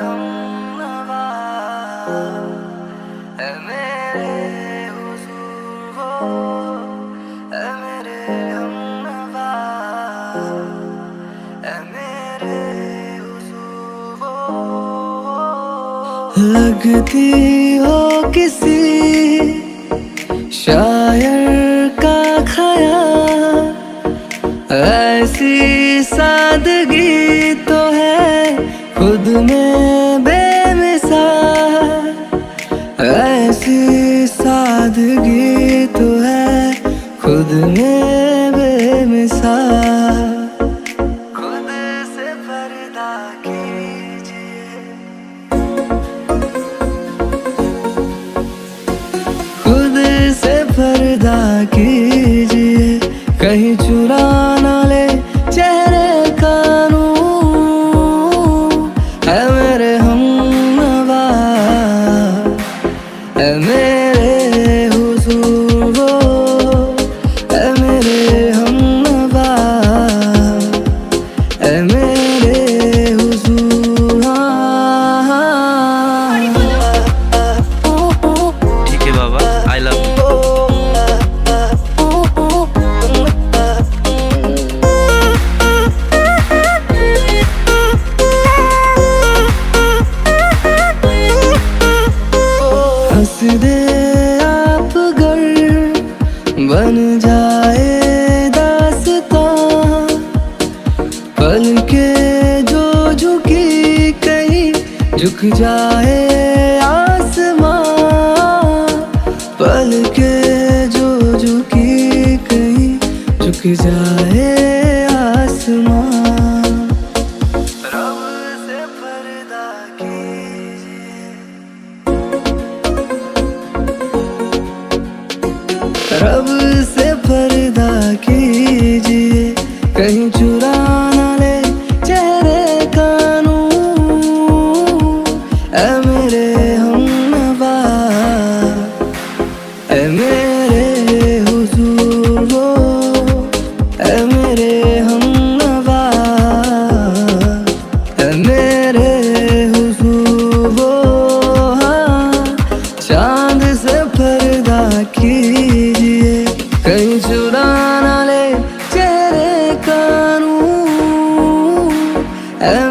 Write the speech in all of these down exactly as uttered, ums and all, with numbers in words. हम नवा ऐ मेरे हुजूर वो ऐ मेरे हम नवा ऐ मेरे हुजूर वो लगती हो किसी शायर का ख्याल ऐसी सादगी तो है खुद में बेमिसाल ऐसी सादगी तो है खुद में बेमिसाल खुद से पर्दा कीजिए खुद से पर्दा कीजिए कहीं चुरा ना ले चेहरे का बन जाए दास्तां पल के जो झुकी कहीं झुक जाए आसमां पल के जो झुकी कहीं झुक जाए आसमां रब से पर्दा कीजिए रब से पर्दा कीजिए कहीं चुरा ना ले चेहरे का नूर ऐ मेरे हम नवा ऐ मेरे हुजूर वो ऐ मेरे हम नवा ऐ मेरे हुजूर वो चांद से पर्दा कीजिए कहीं चुरा ना ले चेहरे का नूर ऐ मेरे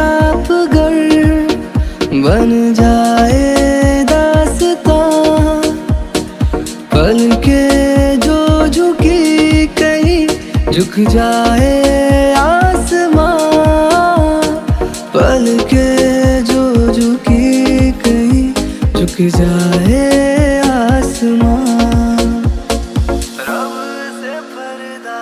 आप गर बन जाए दास्तां पल के जो झुकी कहीं झुक जाए आसमां पल के जो झुकी कहीं झुक जाए आसमां रब से पर्दा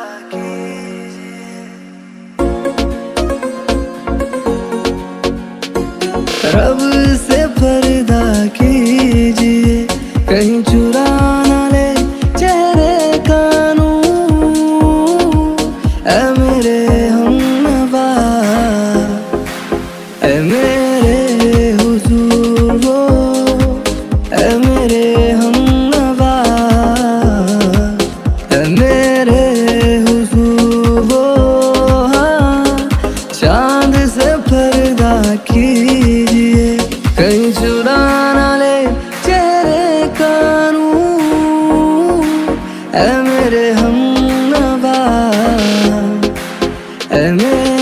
रब से पर्दा कीजिए कहीं चुरा ना ले चेहरे का नूर ऐ मेरे हम नवा ऐ मेरे हुजूर वो ऐ मेरे हम नवा ऐ मेरे हुजूर वो चांद से पर्दा कीजिए कहीं चुरा ना ले चेहरे का नूर ऐ मेरे हम नवा ऐ मेरे